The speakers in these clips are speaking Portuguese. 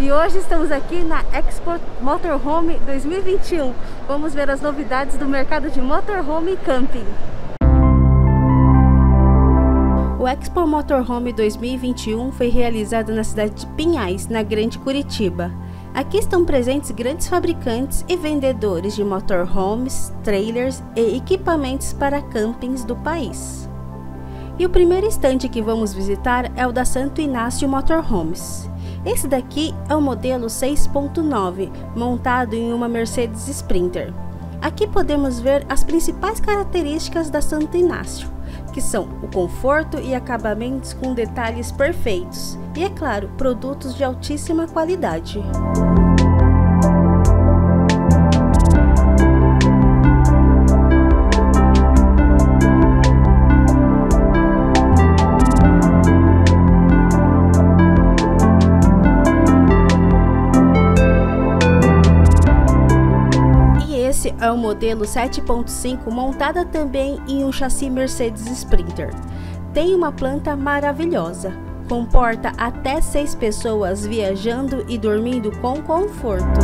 E hoje estamos aqui na Expo Motorhome 2021. Vamos ver as novidades do mercado de motorhome e camping. O Expo Motorhome 2021 foi realizado na cidade de Pinhais, na Grande Curitiba. Aqui estão presentes grandes fabricantes e vendedores de motorhomes, trailers e equipamentos para campings do país. E o primeiro estande que vamos visitar é o da Santo Inácio Motorhomes. Esse daqui é o modelo 6.9, montado em uma Mercedes Sprinter. Aqui podemos ver as principais características da Santo Inácio, que são o conforto e acabamentos com detalhes perfeitos e, é claro, produtos de altíssima qualidade. Esse é o modelo 7.5, montada também em um chassi Mercedes Sprinter. Tem uma planta maravilhosa, comporta até 6 pessoas viajando e dormindo com conforto.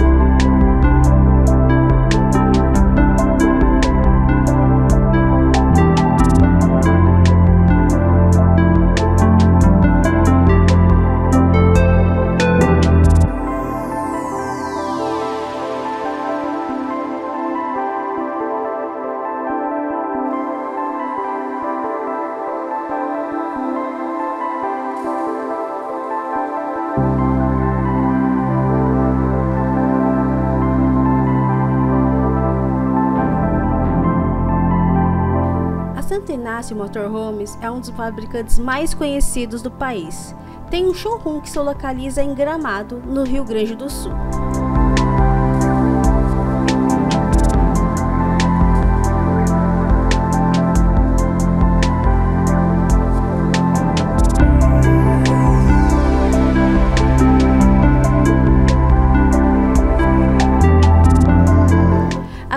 Santo Inácio Motorhomes é um dos fabricantes mais conhecidos do país. Tem um showroom que se localiza em Gramado, no Rio Grande do Sul.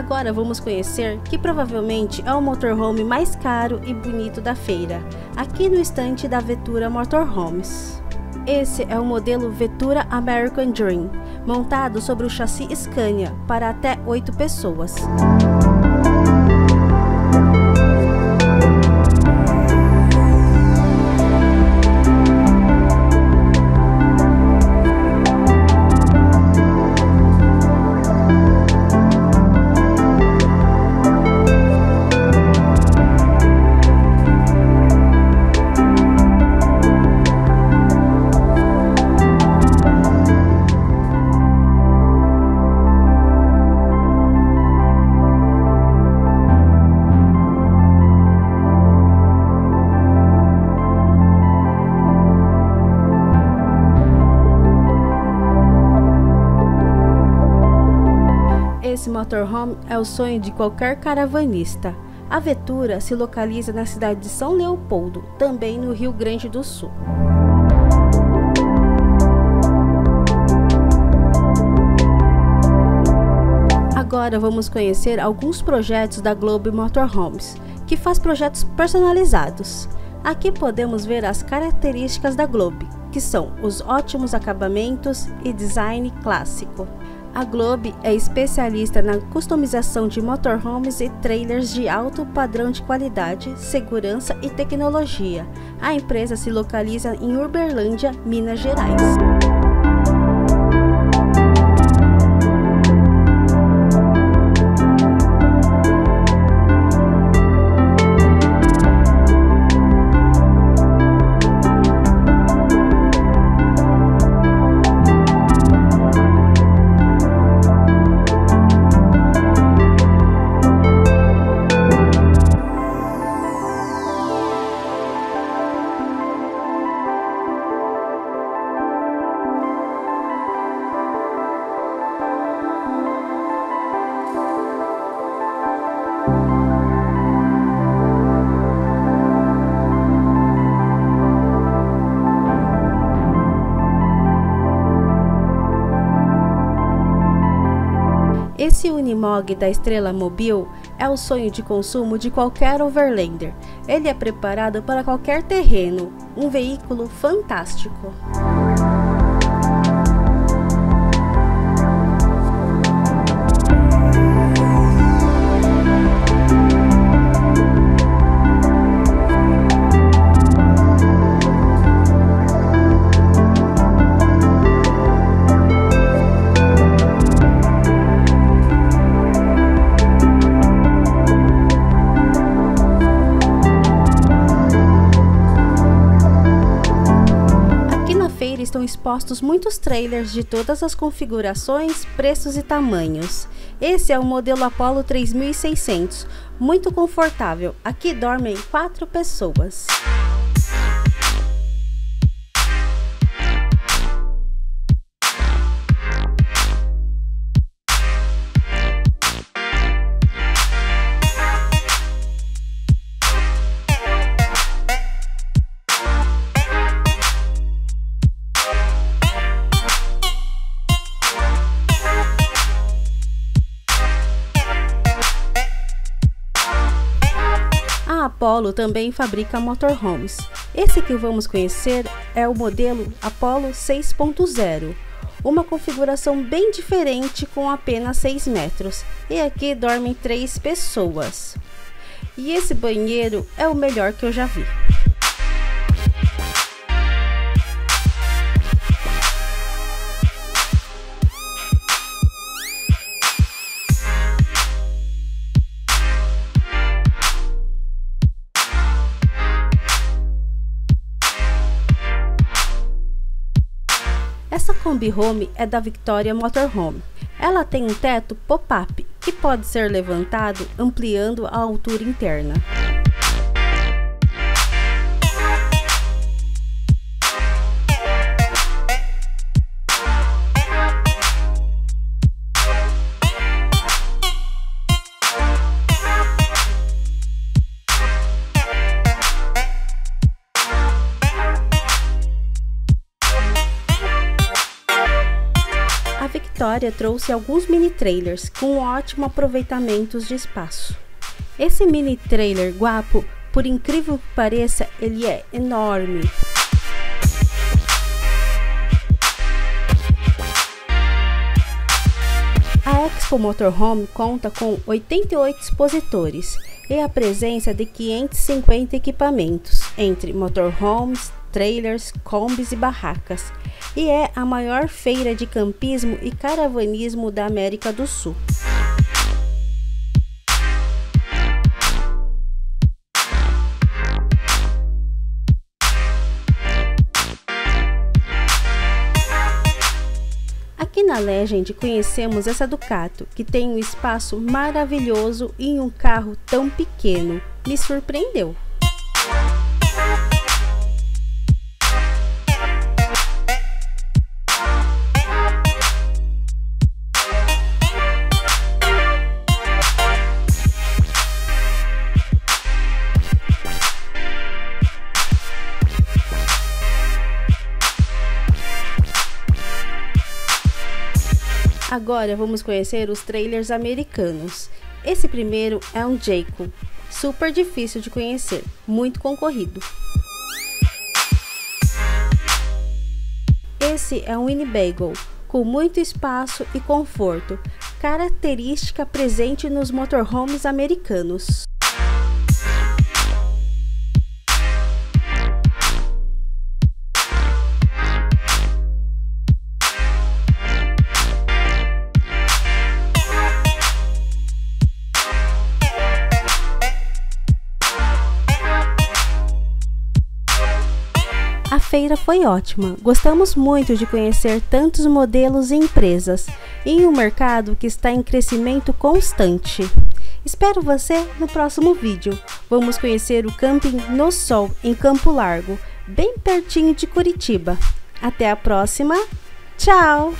Agora vamos conhecer que provavelmente é o motorhome mais caro e bonito da feira, aqui no estande da Vetura Motorhomes. Esse é o modelo Vetura American Dream, montado sobre o chassi Scania para até 8 pessoas. Esse motorhome é o sonho de qualquer caravanista. A Vetura se localiza na cidade de São Leopoldo, também no Rio Grande do Sul. Agora vamos conhecer alguns projetos da Globe Motorhomes, que faz projetos personalizados. Aqui podemos ver as características da Globe, que são os ótimos acabamentos e design clássico. A Globe é especialista na customização de motorhomes e trailers de alto padrão de qualidade, segurança e tecnologia. A empresa se localiza em Uberlândia, Minas Gerais. Esse Unimog da Estrela Mobil é o sonho de consumo de qualquer overlander. Ele é preparado para qualquer terreno, um veículo fantástico. dispostos muitos trailers de todas as configurações, preços e tamanhos. Esse é o modelo Apollo 3600, muito confortável, aqui dormem 4 pessoas. Apollo também fabrica motorhomes. Esse que vamos conhecer é o modelo Apollo 6.0, uma configuração bem diferente com apenas 6 metros, e aqui dormem 3 pessoas. E esse banheiro é o melhor que eu já vi. Essa Kombi Home é da Victoria Motorhome. Ela tem um teto pop-up que pode ser levantado ampliando a altura interna. A Vitória trouxe alguns mini trailers com ótimo aproveitamento de espaço. Esse mini trailer guapo, por incrível que pareça, ele é enorme. A Expo Motorhome conta com 88 expositores e a presença de 550 equipamentos, entre motorhomes, trailers, combis e barracas, e é a maior feira de campismo e caravanismo da América do Sul. Aqui na Legend conhecemos essa Ducato, que tem um espaço maravilhoso em um carro tão pequeno, me surpreendeu. Agora vamos conhecer os trailers americanos. Esse primeiro é um Jayco, super difícil de conhecer, muito concorrido. Esse é um Winnebago, com muito espaço e conforto, característica presente nos motorhomes americanos. A feira foi ótima, gostamos muito de conhecer tantos modelos e empresas, em um mercado que está em crescimento constante. Espero você no próximo vídeo. Vamos conhecer o Camping No Sol, em Campo Largo, bem pertinho de Curitiba. Até a próxima, tchau!